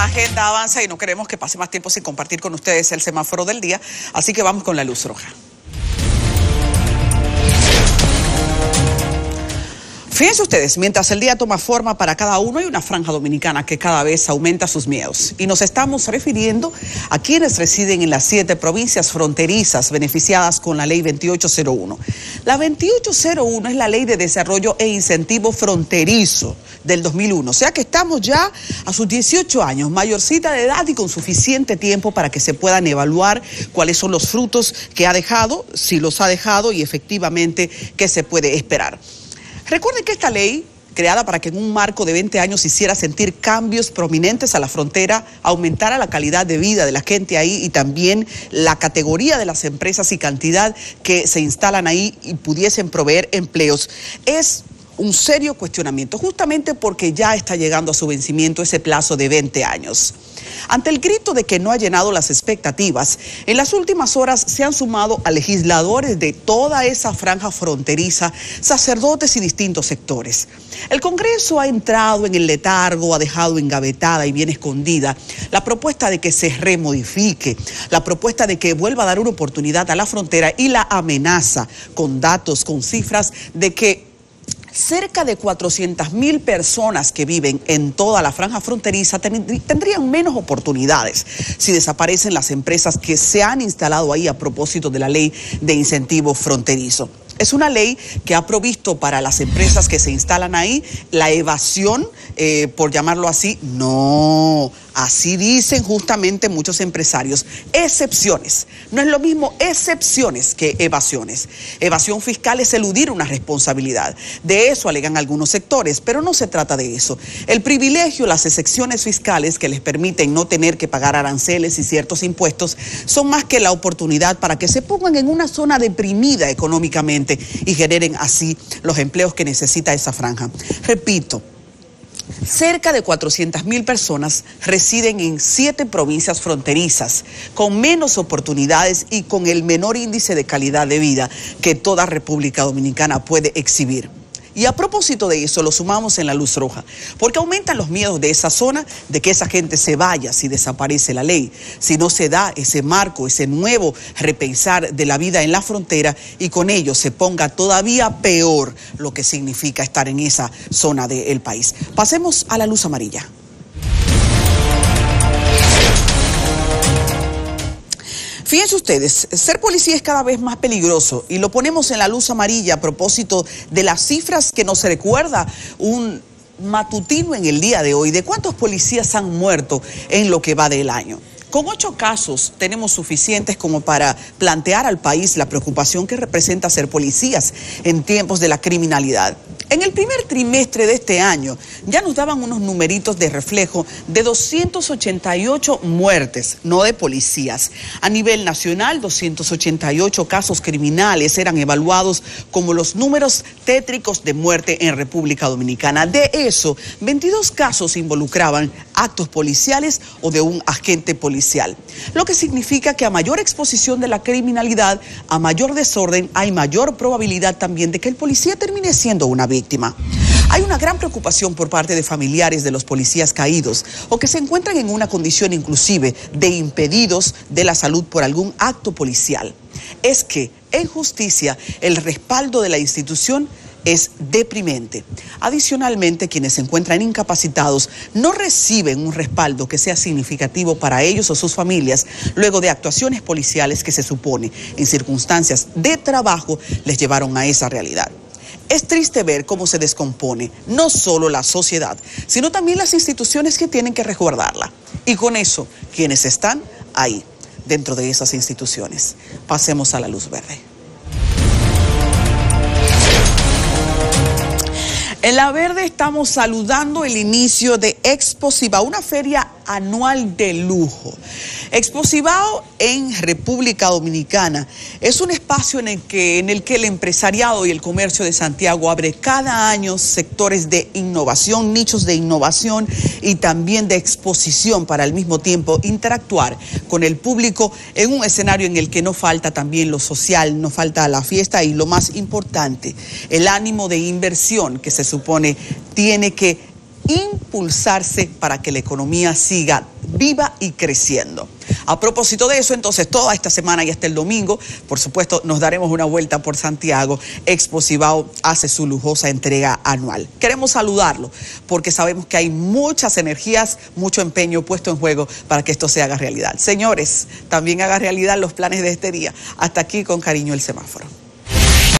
la agenda avanza y no queremos que pase más tiempo sin compartir con ustedes el semáforo del día, así que vamos con la luz roja. Fíjense ustedes, mientras el día toma forma para cada uno, hay una franja dominicana que cada vez aumenta sus miedos. Y nos estamos refiriendo a quienes residen en las 7 provincias fronterizas beneficiadas con la ley 2801. La 2801 es la ley de desarrollo e incentivo fronterizo del 2001. O sea que estamos ya a sus 18 años, mayorcita de edad y con suficiente tiempo para que se puedan evaluar cuáles son los frutos que ha dejado, si los ha dejado y efectivamente qué se puede esperar. Recuerden que esta ley, creada para que en un marco de 20 años hiciera sentir cambios prominentes a la frontera, aumentara la calidad de vida de la gente ahí y también la categoría de las empresas y cantidad que se instalan ahí y pudiesen proveer empleos, es un serio cuestionamiento, justamente porque ya está llegando a su vencimiento ese plazo de 20 años. Ante el grito de que no ha llenado las expectativas, en las últimas horas se han sumado a legisladores de toda esa franja fronteriza, sacerdotes y distintos sectores. El Congreso ha entrado en el letargo, ha dejado engavetada y bien escondida la propuesta de que se remodifique, la propuesta de que vuelva a dar una oportunidad a la frontera y la amenaza con datos, con cifras de que cerca de 400.000 personas que viven en toda la franja fronteriza tendrían menos oportunidades si desaparecen las empresas que se han instalado ahí a propósito de la ley de incentivo fronterizo. Es una ley que ha provisto para las empresas que se instalan ahí la evasión, por llamarlo así. No, así dicen justamente muchos empresarios. Excepciones. No es lo mismo excepciones que evasiones. Evasión fiscal es eludir una responsabilidad. De eso alegan algunos sectores, pero no se trata de eso. El privilegio, las excepciones fiscales que les permiten no tener que pagar aranceles y ciertos impuestos, son más que la oportunidad para que se pongan en una zona deprimida económicamente y generen así los empleos que necesita esa franja. Repito, cerca de 400.000 personas residen en 7 provincias fronterizas, con menos oportunidades y con el menor índice de calidad de vida que toda República Dominicana puede exhibir. Y a propósito de eso, lo sumamos en la luz roja, porque aumentan los miedos de esa zona, de que esa gente se vaya si desaparece la ley, si no se da ese marco, ese nuevo repensar de la vida en la frontera, y con ello se ponga todavía peor lo que significa estar en esa zona del país. Pasemos a la luz amarilla. Fíjense ustedes, ser policía es cada vez más peligroso y lo ponemos en la luz amarilla a propósito de las cifras que nos recuerda un matutino en el día de hoy de cuántos policías han muerto en lo que va del año. Con 8 casos tenemos suficientes como para plantear al país la preocupación que representa ser policías en tiempos de la criminalidad. En el primer trimestre de este año ya nos daban unos numeritos de reflejo de 288 muertes, no de policías. A nivel nacional, 288 casos criminales eran evaluados como los números tétricos de muerte en República Dominicana. De eso, 22 casos involucraban actos policiales o de un agente policial. Lo que significa que a mayor exposición de la criminalidad, a mayor desorden, hay mayor probabilidad también de que el policía termine siendo una víctima. Hay una gran preocupación por parte de familiares de los policías caídos o que se encuentran en una condición inclusive de impedidos de la salud por algún acto policial. Es que en justicia el respaldo de la institución es deprimente. Adicionalmente, quienes se encuentran incapacitados no reciben un respaldo que sea significativo para ellos o sus familias luego de actuaciones policiales que se supone en circunstancias de trabajo les llevaron a esa realidad. Es triste ver cómo se descompone no solo la sociedad, sino también las instituciones que tienen que resguardarla. Y con eso, quienes están ahí, dentro de esas instituciones. Pasemos a la luz verde. En la verde estamos saludando el inicio de Expo Cibao, una feria anual de lujo. Expo Cibao en República Dominicana es un espacio en el que el empresariado y el comercio de Santiago abre cada año sectores de innovación, nichos de innovación y también de exposición para al mismo tiempo interactuar con el público en un escenario en el que no falta también lo social, no falta la fiesta y lo más importante, el ánimo de inversión que se supone tiene que impulsarse para que la economía siga viva y creciendo. A propósito de eso, entonces, toda esta semana y hasta el domingo, por supuesto, nos daremos una vuelta por Santiago. Expo Cibao hace su lujosa entrega anual. Queremos saludarlo porque sabemos que hay muchas energías, mucho empeño puesto en juego para que esto se haga realidad. Señores, también haga realidad los planes de este día. Hasta aquí con cariño el semáforo.